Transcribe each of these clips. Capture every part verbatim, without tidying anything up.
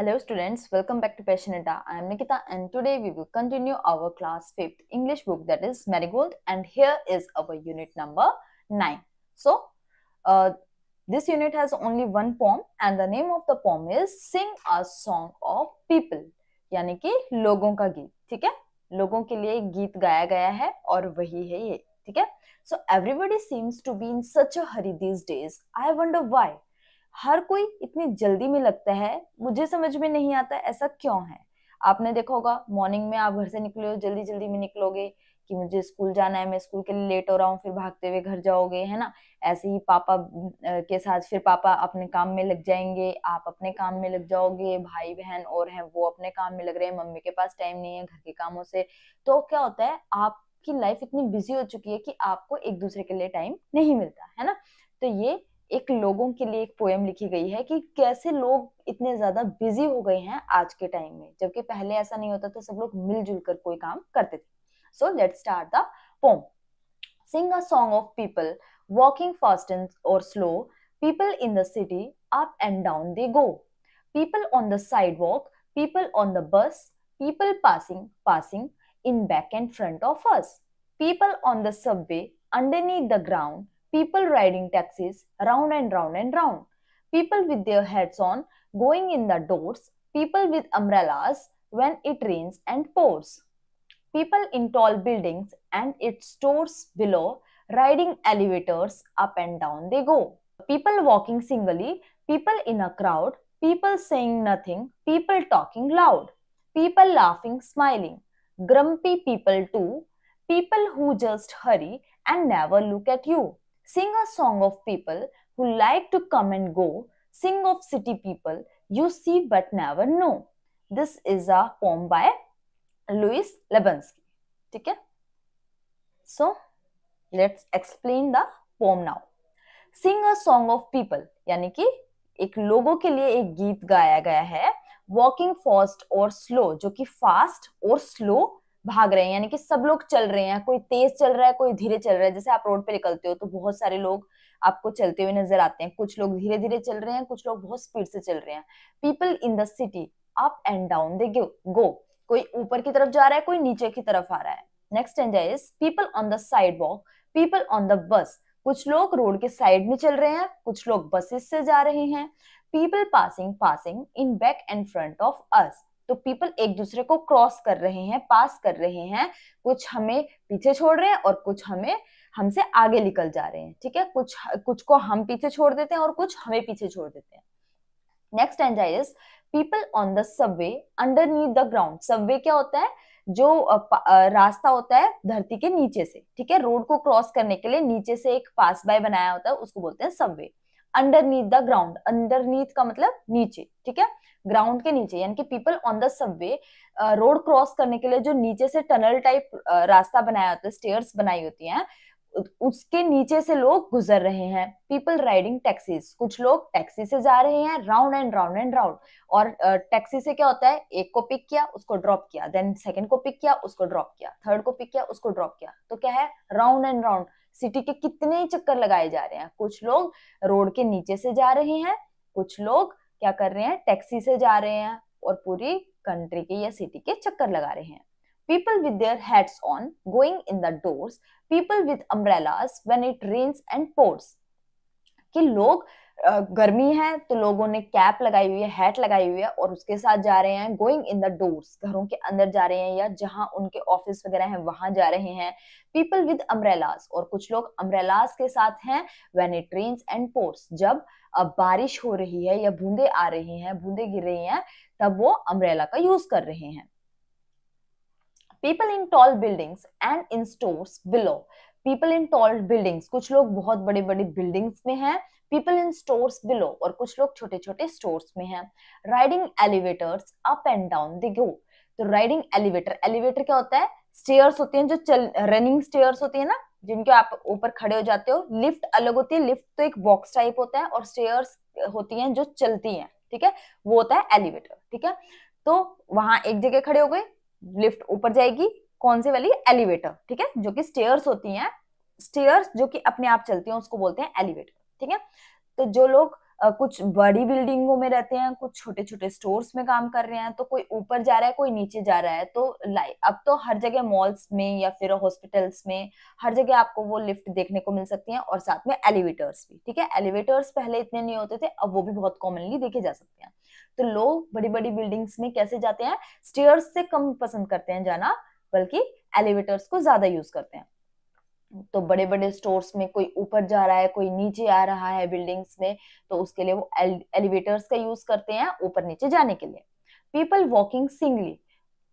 Hello students, welcome back to Passion Adda. I am Nikita and today we will continue our class fifth English book, that is Marigold, and here is our unit number nine. So uh, this unit has only one poem and the name of the poem is Sing a Song of People, यानी कि लोगों का गीत. ठीक है, लोगों के लिए गीत गाया गया है और वही है ये. ठीक है. So everybody seems to be in such a hurry these days. I wonder why. हर कोई इतनी जल्दी में लगता है, मुझे समझ में नहीं आता ऐसा क्यों है. आपने देखा होगा मॉर्निंग में आप घर से निकले हो, जल्दी जल्दी में निकलोगे कि मुझे स्कूल जाना है, मैं स्कूल के लिए लेट हो रहा हूँ, फिर भागते हुए घर जाओगे, है ना. ऐसे ही पापा के साथ, फिर पापा अपने काम में लग जाएंगे, आप अपने काम में लग जाओगे, भाई बहन और हैं वो अपने काम में लग रहे हैं, मम्मी के पास टाइम नहीं है घर के कामों से. तो क्या होता है, आपकी लाइफ इतनी बिजी हो चुकी है कि आपको एक दूसरे के लिए टाइम नहीं मिलता, है ना. तो ये एक लोगों के लिए एक पोएम लिखी गई है कि कैसे लोग इतने ज्यादा बिजी हो गए हैं आज के टाइम में, जबकि पहले ऐसा नहीं होता था, सब लोग मिलजुल कर कोई काम करते थे. So let's start the poem. Sing a song of people walking fast or slow. People in the city, up and down they go. People on the sidewalk, people on the bus, people passing, passing in back and front of us. People on the subway, underneath the ground. People riding taxis, round and round and round. People with their hats on, going in the doors. People with umbrellas when it rains and pours. People in tall buildings and its stores below, riding elevators, up and down they go. People walking singly, people in a crowd, people saying nothing, people talking loud, people laughing, smiling, grumpy people too, people who just hurry and never look at you. Sing a song of people who like to come and go. Sing of city people you see but never know. This is a poem by Louis Lebansky. ठीक है. So let's explain the poem now. Sing a song of people, यानी कि एक लोगों के लिए एक गीत गाया गया है. Walking fast or slow, जो कि fast और slow भाग रहे हैं, यानी कि सब लोग चल रहे हैं, कोई तेज चल रहा है कोई धीरे चल रहा है. जैसे आप रोड पे निकलते हो तो बहुत सारे लोग आपको चलते हुए नजर आते हैं, कुछ लोग धीरे धीरे चल रहे हैं, कुछ लोग बहुत स्पीड से चल रहे हैं. People in the city, up and down they go, कोई ऊपर की तरफ जा रहा है कोई नीचे की तरफ आ रहा है. Next stanza is people on the sidewalk, people on the bus, कुछ लोग रोड के साइड में चल रहे हैं, कुछ लोग बसेस से जा रहे हैं. People passing, passing in back and front of us, तो पीपल एक दूसरे को क्रॉस कर रहे हैं, पास कर रहे हैं, कुछ हमें पीछे छोड़ रहे हैं और कुछ हमें हमसे आगे निकल जा रहे हैं. ठीक है, कुछ कुछ को हम पीछे छोड़ देते हैं और कुछ हमें पीछे छोड़ देते हैं. Next stanza is people on the subway underneath the ground. Subway क्या होता है, जो रास्ता होता है धरती के नीचे से. ठीक है, रोड को क्रॉस करने के लिए नीचे से एक पास बाय बनाया होता है, उसको बोलते हैं subway. Underneath the ground, underneath का मतलब नीचे. ठीक है, ग्राउंड के नीचे, यानी कि people on the subway, road cross करने के लिए जो नीचे से टनल टाइप रास्ता बनाया होता है, स्टेयर्स बनाई होती हैं, उसके नीचे से लोग गुजर रहे हैं. पीपल राइडिंग टैक्सीज, कुछ लोग टैक्सी से जा रहे हैं, round and round and round. और टैक्सी से क्या होता है, एक को पिक किया उसको ड्रॉप किया, देन सेकंड को पिक किया उसको ड्रॉप किया, थर्ड को पिक किया उसको ड्रॉप किया. तो क्या है, राउंड एंड राउंड सिटी के कितने ही चक्कर लगाए जा रहे हैं. कुछ लोग रोड के नीचे से जा रहे हैं, कुछ लोग क्या कर रहे हैं, टैक्सी से जा रहे हैं और पूरी कंट्री के या सिटी के चक्कर लगा रहे हैं. People with their hats on, going in the doors, people with umbrellas when it rains and pours. कि लोग गर्मी है तो लोगों ने कैप लगाई हुई है, हैट लगाई हुई है और उसके साथ जा रहे हैं. गोइंग इन द डोर्स, घरों के अंदर जा रहे हैं या जहां उनके ऑफिस वगैरह हैं वहां जा रहे हैं. पीपल विद अम्ब्रेलास, और कुछ लोग अम्ब्रेलास के साथ हैं. When it rains and pours, जब बारिश हो रही है या बूंदे आ रही हैं, बूंदे गिर रही हैं, तब वो अम्ब्रेला का यूज कर रहे हैं. People in tall buildings and in stores below. People in tall buildings, कुछ लोग बहुत बड़े बड़े buildings में हैं. People in stores below, और कुछ लोग छोटे छोटे stores में हैं. Riding elevators, up and down they go. तो riding elevator, elevator क्या होता है, stairs होते हैं जो चल running stairs होती है ना, जिनके आप ऊपर खड़े हो जाते हो. लिफ्ट अलग होती है, लिफ्ट तो एक बॉक्स टाइप होता है, और स्टेयर्स होती हैं जो चलती हैं. ठीक है, वो होता है एलिवेटर. ठीक है, तो वहां एक जगह खड़े हो गए, लिफ्ट ऊपर जाएगी, कौन से वाली, एलिवेटर. ठीक है, जो कि स्टेयर्स होती हैं, स्टेयर्स जो कि अपने आप चलती हैं उसको बोलते हैं एलिवेटर. ठीक है, तो जो लोग कुछ बड़ी बिल्डिंगों में रहते हैं, कुछ छोटे छोटे स्टोर्स में काम कर रहे हैं, तो कोई ऊपर जा रहा है, कोई नीचे जा रहा है। तो अब तो हर जगह मॉल्स में या फिर हॉस्पिटल्स में हर जगह आपको वो लिफ्ट देखने को मिल सकती हैं, और साथ में एलिवेटर्स भी। ठीक है, एलिवेटर्स पहले इतने नहीं होते थे, अब वो भी बहुत कॉमनली देखे जा सकते हैं। तो लोग बड़ी बड़ी बिल्डिंग्स में कैसे जाते हैं, स्टेयर्स से कम पसंद करते हैं जाना, बल्कि एलिवेटर्स को ज्यादा यूज करते हैं। तो बड़े बड़े स्टोर्स में कोई ऊपर जा रहा है, कोई नीचे आ रहा है बिल्डिंग्स में, तो उसके लिए वो एलिवेटर्स का यूज करते हैं ऊपर नीचे जाने के लिए। पीपल वॉकिंग सिंगली,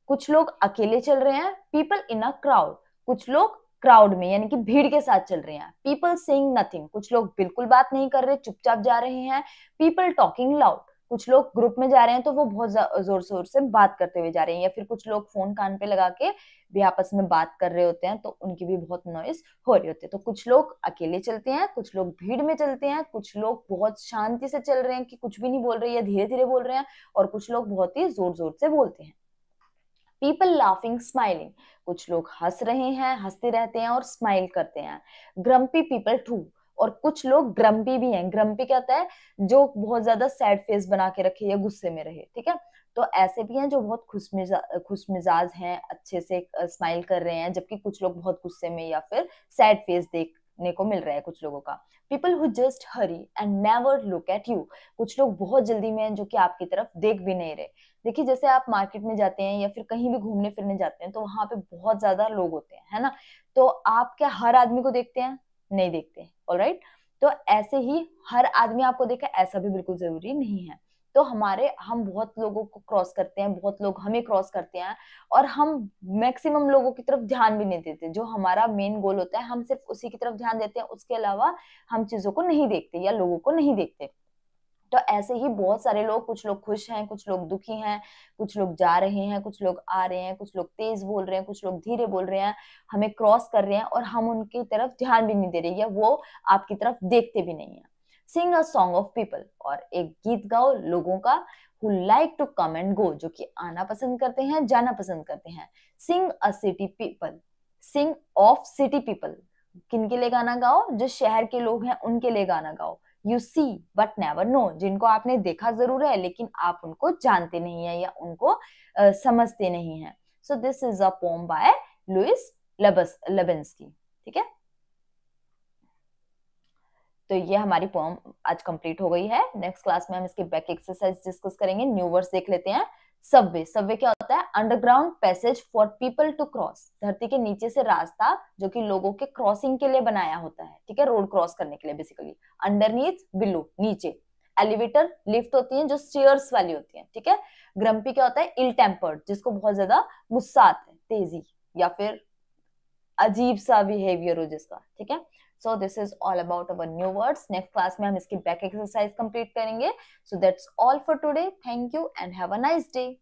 कुछ लोग अकेले चल रहे हैं। पीपल इन अ क्राउड, कुछ लोग क्राउड में यानी कि भीड़ के साथ चल रहे हैं। पीपल सेइंग नथिंग, कुछ लोग बिल्कुल बात नहीं कर रहे, चुपचाप जा रहे हैं। पीपल टॉकिंग लाउड, कुछ लोग ग्रुप में जा रहे हैं तो वो बहुत जोर शोर से बात करते हुए जा रहे हैं, या फिर कुछ लोग फोन कान पे लगा के भी आपस में बात कर रहे होते हैं, तो उनकी भी बहुत नॉइस हो रही होती है। तो कुछ लोग अकेले चलते हैं, कुछ लोग भीड़ में चलते हैं, कुछ लोग बहुत शांति से चल रहे हैं कि कुछ भी नहीं बोल रहे या धीरे धीरे बोल रहे हैं, और कुछ लोग बहुत ही जोर जोर से बोलते हैं। पीपल लाफिंग स्माइलिंग, कुछ लोग हंस रहे हैं, हंसते रहते हैं और स्माइल करते हैं। ग्रम्पी पीपल टू, और कुछ लोग ग्रम्पी भी हैं। ग्रम्पी क्या होता है, जो बहुत ज्यादा सैड फेस बना के रखे या गुस्से में रहे। ठीक है, तो ऐसे भी हैं जो बहुत खुश मिजाज खुश मिजाज हैं, अच्छे से स्माइल कर रहे हैं, जबकि कुछ लोग बहुत गुस्से में या फिर सैड फेस देखने को मिल रहा है कुछ लोगों का। People who just hurry and never look at you, कुछ लोग बहुत जल्दी में हैं जो कि आपकी तरफ देख भी नहीं रहे। देखिए, जैसे आप मार्केट में जाते हैं या फिर कहीं भी घूमने फिरने जाते हैं, तो वहां पे बहुत ज्यादा लोग होते हैं, है ना। तो आप क्या हर आदमी को देखते हैं? नहीं देखते, ऑलराइट। तो ऐसे ही हर आदमी आपको देखा, ऐसा भी बिल्कुल जरूरी नहीं है। तो हमारे हम बहुत लोगों को क्रॉस करते हैं, बहुत लोग हमें क्रॉस करते हैं, और हम मैक्सिमम लोगों की तरफ ध्यान भी नहीं देते। जो हमारा मेन गोल होता है, हम सिर्फ उसी की तरफ ध्यान देते हैं, उसके अलावा हम चीजों को नहीं देखते या लोगों को नहीं देखते। तो ऐसे ही बहुत सारे लोग, कुछ लोग खुश हैं, कुछ लोग दुखी हैं, कुछ लोग जा रहे हैं, कुछ लोग आ रहे हैं, कुछ लोग तेज बोल रहे हैं, कुछ लोग धीरे बोल रहे हैं, हमें क्रॉस कर रहे हैं और हम उनकी तरफ ध्यान भी नहीं दे रहे या वो आपकी तरफ देखते भी नहीं है। Sing a song of people, और एक गीत गाओ लोगों का, who like to come and go, जो कि आना पसंद करते हैं, जाना पसंद करते हैं। Sing a city people, sing of city people, किनके लिए गाना गाओ? जो शहर के लोग हैं उनके लिए गाना गाओ। You see but never know, जिनको आपने देखा जरूर है लेकिन आप उनको जानते नहीं है या उनको uh, समझते नहीं है। So this is a poem by Lois Lenski. ठीक है, तो ये हमारी पोएम आज कंप्लीट हो गई है। नेक्स्ट क्लास में हम इसके बैक एक्सरसाइज डिस्कस करेंगे। न्यू वर्ड्स देख लेते हैं। सबवे, सबवे क्या होता है? Underground passage for people to cross, धरती के नीचे से रास्ता जो कि लोगों के क्रॉसिंग के लिए बनाया होता है। ठीक है, रोड क्रॉस करने के लिए बेसिकली। अंडरनीथ, बिलो, नीचे। एलिवेटर, लिफ्ट होती है जो स्टेयर्स वाली होती है। ठीक है, ग्रम्पी क्या होता है? इल टेम्पर्ड, जिसको बहुत ज्यादा गुस्सा आता है, तेजी या फिर अजीब सा बिहेवियर हो जिसका। ठीक है, so this is all about our new words. Next class में हम इसकी बैक एक्सरसाइज कंप्लीट करेंगे। So that's all for today. Thank you and have a nice day.